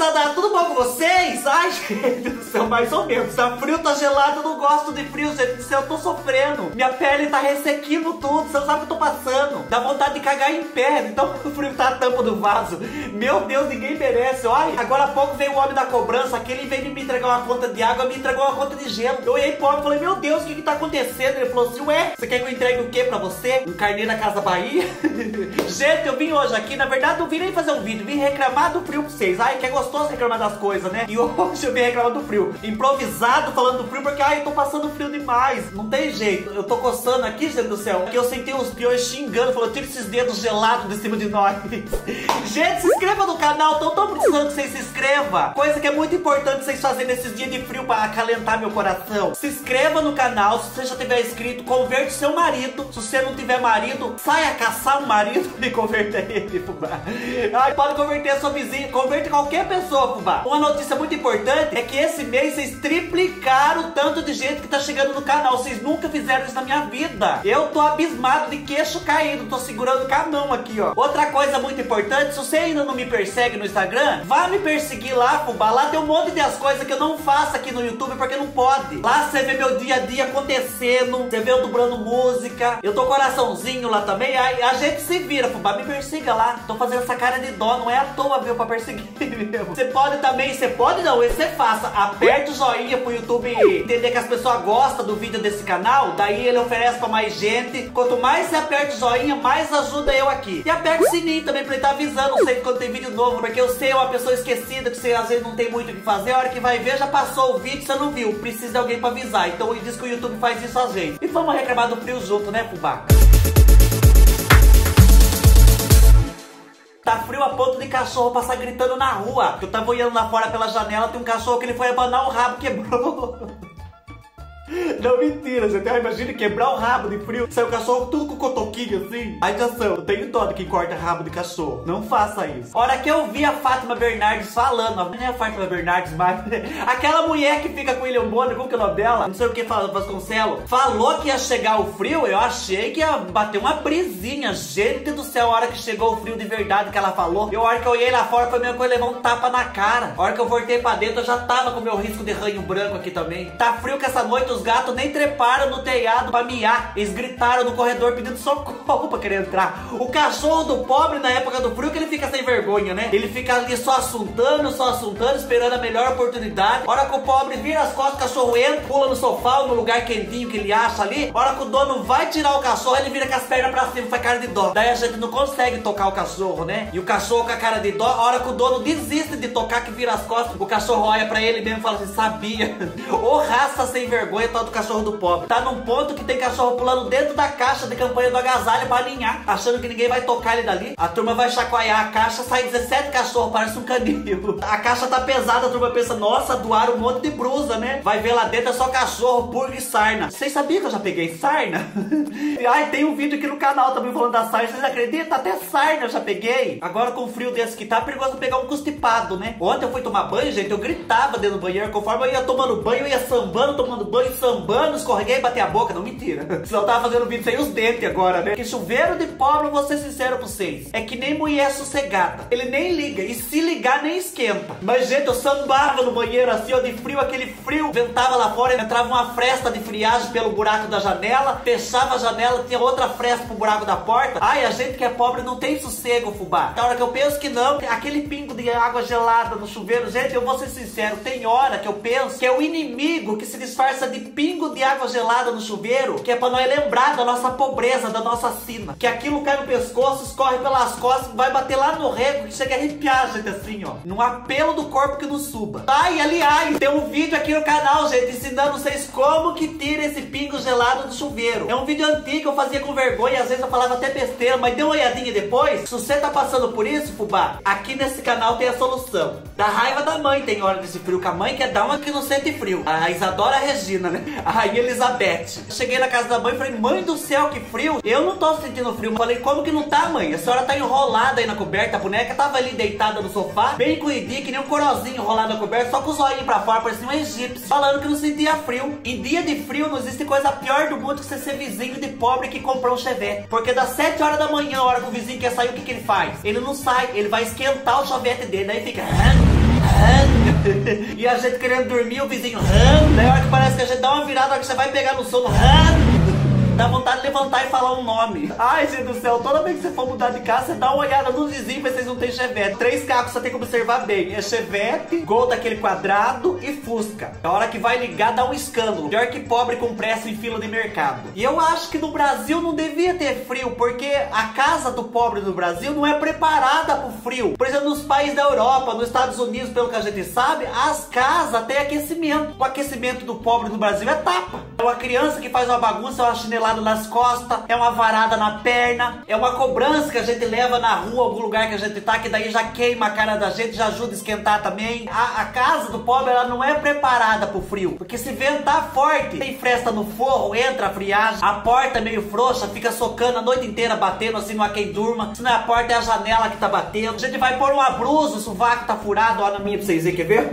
moçada, tudo bom com vocês? Ai, gente do céu, mais ou menos. Tá frio, tá gelado, eu não gosto de frio, gente do céu, eu tô sofrendo. Minha pele tá ressequindo tudo, você não sabe o que eu tô passando. Dá vontade de cagar em pé, então o frio tá a tampa do vaso. Meu Deus, ninguém merece, olha. Agora há pouco veio o homem da cobrança, aquele veio de me entregar uma conta de água, me entregou uma conta de gelo. Eu olhei pro homem e falei, meu Deus, o que que tá acontecendo? Ele falou assim, ué, você quer que eu entregue o que pra você? Um carnê na Casa Bahia? Gente, eu vim hoje aqui, na verdade, não vim nem fazer um vídeo, vim reclamar do frio pra vocês. Ai, que é gostoso reclamar das coisas, né? E hoje eu vim reclamar do frio. Improvisado falando do frio, porque, ai, eu tô passando frio demais. Não tem jeito. Eu tô coçando aqui, gente do céu, que eu sentei uns peões xingando, falando, tira esses dedos gelados de cima de nós. Gente, se inscreva no canal, tô precisando que vocês se inscrevam. Coisa que é muito importante vocês fazerem nesses dias de frio pra acalentar meu coração. Se inscreva no canal, se você já tiver inscrito, converte seu marido. Se você não tiver marido, saia caçar um marido e converta ele, Fubá. Ai, pode converter sua vizinha, converte qualquer pessoa, Fubá. Uma notícia muito importante é que esse mês vocês triplicaram o tanto de gente que tá chegando no canal. Vocês nunca fizeram isso na minha vida. Eu tô abismado, de queixo caído, tô segurando com a mão aqui, ó. Outra coisa muito importante, se você ainda não me persegue no Instagram, vá me perseguir lá, Fubá. Lá tem um monte de as coisas que eu não faço aqui no YouTube, porque não pode. Lá você vê meu dia a dia acontecendo, você vê eu dublando música, eu tô coraçãozinho lá também. Aí a gente se vira, Fubá, me persiga lá. Tô fazendo essa cara de dó, não é à toa, viu, pra perseguir mesmo. Você pode também, você pode não, você faça, aperta o joinha pro YouTube entender que as pessoas gostam do vídeo desse canal, daí ele oferece pra mais gente. Quanto mais você aperta o joinha, mais ajuda eu aqui. E aperta o sininho também pra ele tá avisando sempre quando tem vídeo novo, porque eu sei, é uma pessoa esquecida, que você às vezes não tem muito o que fazer, a hora que vai ver já passou o vídeo, você não viu, precisa de alguém pra avisar. Então ele diz que o YouTube faz isso às vezes. E vamos reclamar do frio junto, né, Fubá? Tá frio a ponto de cachorro passar gritando na rua. Eu tava olhando lá fora pela janela, tem um cachorro que ele foi abanar o rabo, quebrou. Não, mentira, gente. Imagina quebrar o rabo de frio. Saiu o cachorro tudo com cotoquinho assim. Ai, atenção, eu tenho dó de quem corta rabo de cachorro. Não faça isso. Hora que eu vi a Fátima Bernardes falando, não é a Fátima Bernardes, mas aquela mulher que fica com o William Bonner, como que é o nome dela? Não sei o que falando, Vasconcelos. Falou que ia chegar o frio, eu achei que ia bater uma brisinha. Gente do céu, a hora que chegou o frio de verdade que ela falou. E a hora que eu olhei lá fora, foi mesmo que eu levei um tapa na cara. A hora que eu voltei pra dentro, eu já tava com o meu risco de ranho branco aqui também. Tá frio que essa noite os gatos nem treparam no telhado pra miar. Eles gritaram no corredor pedindo socorro pra querer entrar. O cachorro do pobre na época do frio que ele fica sem vergonha, né? Ele fica ali só assuntando, esperando a melhor oportunidade. Hora que o pobre vira as costas, o cachorro entra, pula no sofá ou no lugar quentinho que ele acha ali. Hora que o dono vai tirar o cachorro, ele vira com as pernas pra cima, faz cara de dó. Daí a gente não consegue tocar o cachorro, né? E o cachorro com a cara de dó, a hora que o dono desiste de tocar, que vira as costas, o cachorro olha pra ele mesmo e fala assim, sabia? Ô raça sem vergonha, tal do cachorro do pobre. Tá num ponto que tem cachorro pulando dentro da caixa de campanha do agasalho pra alinhar, achando que ninguém vai tocar ele dali. A turma vai chacoalhar a caixa, sai 17 cachorros, parece um canil. A caixa tá pesada, a turma pensa, nossa, doaram um monte de brusa, né? Vai ver lá dentro é só cachorro, purga e sarna. Vocês sabiam que eu já peguei sarna? Ai, tem um vídeo aqui no canal também falando da sarna, vocês acreditam? Até sarna eu já peguei. Agora com o frio desse que tá, perigoso pegar um constipado, né? Ontem eu fui tomar banho, gente, eu gritava dentro do banheiro, conforme eu ia tomando banho, eu ia sambando, tomando banho, sambando, escorreguei e bati a boca. Não, mentira. Senão eu tava fazendo vídeo sem os dentes agora, né? Que chuveiro de pobre, vou ser sincero pra vocês, é que nem mulher sossegada. Ele nem liga, e se ligar nem esquenta. Mas, gente, eu sambava no banheiro assim, ó, de frio, aquele frio. Ventava lá fora, entrava uma fresta de friagem pelo buraco da janela, fechava a janela, tinha outra fresta pro buraco da porta. Ai, a gente que é pobre não tem sossego, Fubá. Na hora que eu penso que não, aquele pingo de água gelada no chuveiro, gente, eu vou ser sincero, tem hora que eu penso que é o inimigo que se disfarça de pingo de água gelada no chuveiro, que é pra nós lembrar da nossa pobreza, da nossa sina, que aquilo cai no pescoço, escorre pelas costas, vai bater lá no rego, que chega a arrepiar, gente, assim, ó, num apelo do corpo que não suba. Ai, aliás, tem um vídeo aqui no canal, gente, ensinando vocês como que tira esse pingo gelado do chuveiro. É um vídeo antigo, eu fazia com vergonha, às vezes eu falava até besteira, mas dê uma olhadinha depois. Se você tá passando por isso, Fubá, aqui nesse canal tem a solução. Da raiva da mãe, tem hora desse frio, que a mãe quer dar uma que não sente frio. A Isadora Regina, né? A Rainha Elizabeth. Cheguei na casa da mãe e falei, mãe do céu, que frio. Eu não tô sentindo frio. Falei, como que não tá, mãe? A senhora tá enrolada aí na coberta, a boneca tava ali deitada no sofá, bem coidinha, que nem um corozinho enrolado na coberta, só com os olhinhos pra fora, parecia um egípcio, falando que não sentia frio. Em dia de frio, não existe coisa pior do mundo que você ser vizinho de pobre que comprou um chevette. Porque das 7 horas da manhã, a hora que o vizinho quer sair, o que que ele faz? Ele não sai, ele vai esquentar o chevette dele, daí fica... E a gente querendo dormir, o vizinho ran. Daí a hora que parece que a gente dá uma virada, a hora que você vai pegar no sono, ran. Dá vontade de levantar e falar um nome. Ai, gente do céu, toda vez que você for mudar de casa, você dá uma olhada no vizinho, mas vocês não têm Chevette. Três carros, você tem que observar bem. É Chevette, Gol daquele quadrado e Fusca. A hora que vai ligar, dá um escândalo. Pior que pobre com pressa em fila de mercado. E eu acho que no Brasil não devia ter frio, porque a casa do pobre no Brasil não é preparada pro frio. Por exemplo, nos países da Europa, nos Estados Unidos, pelo que a gente sabe, as casas têm aquecimento. O aquecimento do pobre no Brasil é tapa. É uma criança que faz uma bagunça, é uma chinelada nas costas, é uma varada na perna, é uma cobrança que a gente leva na rua, algum lugar que a gente tá, que daí já queima a cara da gente, já ajuda a esquentar também. A casa do pobre, ela não é preparada pro frio, porque se ventar forte, tem fresta no forro, entra a friagem, a porta é meio frouxa, fica socando a noite inteira, batendo assim, não há quem durma. Se não é a porta, é a janela que tá batendo. A gente vai pôr um abruço, o sovaco tá furado, olha na minha pra vocês verem, quer ver?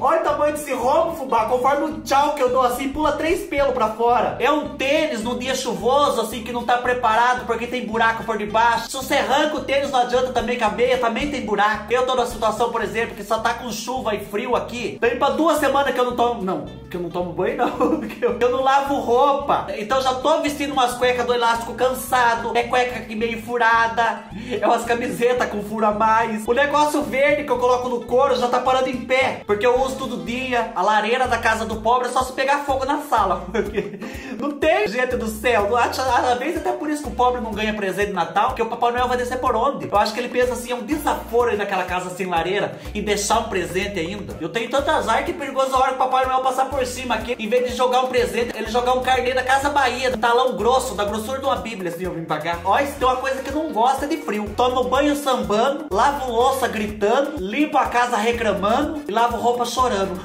Olha o tamanho desse rombo, Fubá, conforme o tchau que eu dou assim, pula 3 pelos pra fora. É um tênis num dia chuvoso, assim, que não tá preparado, porque tem buraco por debaixo. Se você arranca o tênis, não adianta também que a meia também tem buraco. Eu tô numa situação, por exemplo, que só tá com chuva e frio aqui. Tem pra 2 semanas que eu não tomo... Não, que eu não tomo banho, não. Que eu não lavo roupa. Então já tô vestindo umas cuecas do elástico cansado. É cueca aqui meio furada. É umas camisetas com furo a mais. O negócio verde que eu coloco no couro já tá parando em pé, porque eu uso todo dia. A lareira da casa do pobre é só se pegar fogo na sala. Porque não tem, gente do céu. Às vezes até por isso que o pobre não ganha presente de Natal, porque o Papai Noel vai descer por onde? Eu acho que ele pensa assim, é um desaforo ir naquela casa sem lareira e deixar um presente ainda. Eu tenho tanto azar que é perigoso a hora que o Papai Noel passar por cima aqui. Em vez de jogar um presente, ele jogar um carnê da Casa Bahia, do talão grosso, da grossura de uma bíblia, assim, eu vim pagar. Ó, isso tem uma coisa que não gosta de frio. Tomo banho sambando, lavo louça gritando, limpo a casa reclamando e lavo roupa chorando.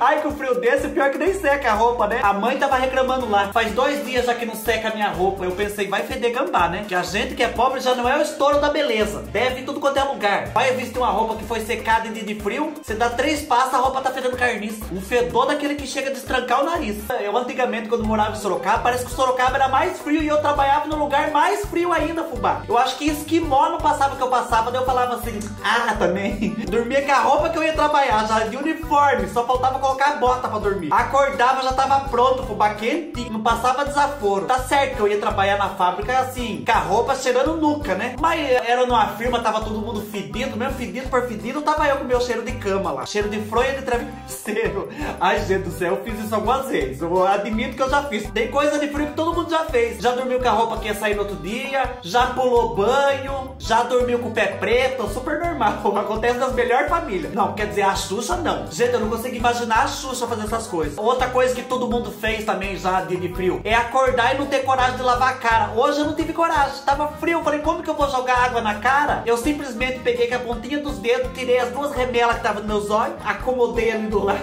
Ai, que o frio desse, pior que nem seca a roupa, né? A mãe tava reclamando lá. Faz 2 dias já que não seca a minha roupa. Eu pensei, vai feder gambá, né? Que a gente que é pobre já não é o estouro da beleza. Deve ir tudo quanto é lugar. Vai vestir uma roupa que foi secada em dia de frio, você dá 3 passos, a roupa tá fedendo carniça. Um fedor daquele que chega a destrancar o nariz. Eu antigamente, quando morava em Sorocaba, parece que Sorocaba era mais frio e eu trabalhava num lugar mais frio ainda, Fubá. Eu acho que esquimó não passava que eu passava, daí eu falava assim, ah, também. Dormia com a roupa que eu ia trabalhar, já de uniforme, só faltava colocar a bota pra dormir. Acordava, já tava pronto, Fubá, quentinho, não passava desaforo. Tá certo que eu ia trabalhar na fábrica assim, com a roupa cheirando nuca, né? Mas era numa firma, tava todo mundo fedido, mesmo fedido por fedido, tava eu com meu cheiro de cama lá. Cheiro de fronha de travesseiro. Ai, gente do céu, eu fiz isso algumas vezes, eu admito que eu já fiz. Tem coisa de frio que todo mundo já fez. Já dormiu com a roupa que ia sair no outro dia, já pulou banho, já dormiu com o pé preto, super normal. Acontece nas melhores famílias. Não, quer dizer, a Xuxa não. Gente, eu não consigo imaginar a Xuxa fazer essas coisas. Outra coisa que todo mundo fez também já de frio é acordar e não ter coragem de lavar a cara. Hoje eu não tive coragem, tava frio, eu falei, como que eu vou jogar água na cara? Eu simplesmente peguei com a pontinha dos dedos, tirei as 2 remelas que estavam nos meus olhos, acomodei ali do lado.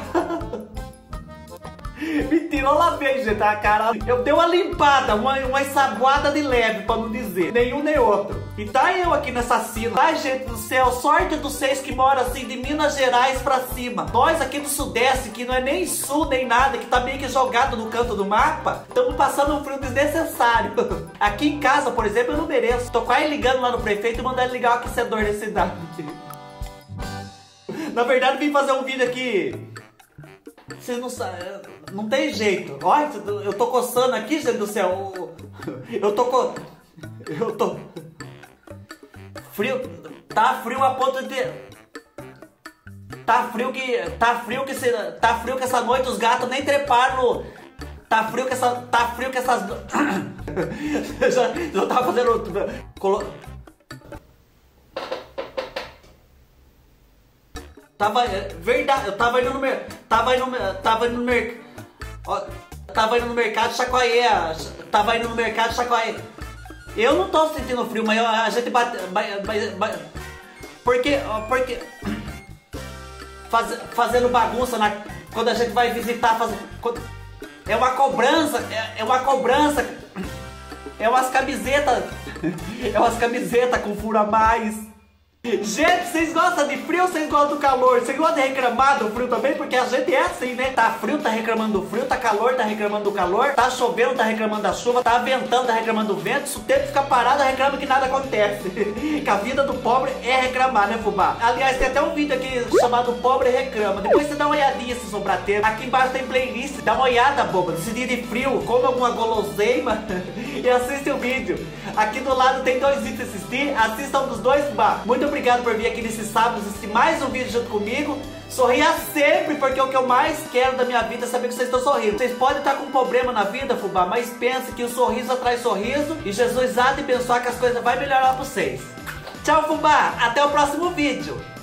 Mentira, eu lavei, gente, a cara. Eu dei uma limpada, uma ensaboada de leve, pra não dizer nenhum nem outro. E tá eu aqui nessa sina. Ai, gente do céu, sorte dos seis que moram assim, de Minas Gerais pra cima. Nós aqui do Sudeste, que não é nem sul nem nada, que tá meio que jogado no canto do mapa, estamos passando um frio desnecessário. Aqui em casa, por exemplo, eu não mereço. Tô quase ligando lá no prefeito e mandando ligar o aquecedor da cidade. Na verdade, vim fazer um vídeo aqui. Vocês não sabem, não tem jeito. Olha, eu tô coçando aqui, gente do céu. Eu tô frio, tá frio a ponto de... Tá frio que essa noite os gatos nem treparam. Tá frio que essas já tava fazendo verdade, eu tava indo no mercado chacoalhar. Eu não tô sentindo frio, mas a gente bate... Porque fazendo bagunça quando a gente vai visitar... É uma cobrança... É umas camisetas com furo a mais... Gente, vocês gostam de frio, vocês gostam do calor? Vocês gostam de reclamar do frio também? Porque a gente é assim, né? Tá frio, tá reclamando do frio. Tá calor, tá reclamando do calor. Tá chovendo, tá reclamando da chuva. Tá ventando, tá reclamando do vento. Se o tempo ficar parado, reclama que nada acontece. Que a vida do pobre é reclamar, né, Fubá? Aliás, tem até um vídeo aqui chamado Pobre Reclama. Depois você dá uma olhadinha se sobrar tempo. Aqui embaixo tem playlist. Dá uma olhada, boba. Nesse dia de frio, come alguma guloseima e assiste o vídeo. Aqui do lado tem dois vídeos pra assistir. Assistam dos dois, Fubá. Muito obrigado por vir aqui nesse sábado assistir mais um vídeo junto comigo. Sorria sempre, porque o que eu mais quero da minha vida é saber que vocês estão sorrindo. Vocês podem estar com um problema na vida, Fubá, mas pense que o sorriso atrai sorriso e Jesus há de pensar que as coisas vão melhorar pra vocês. Tchau, Fubá! Até o próximo vídeo!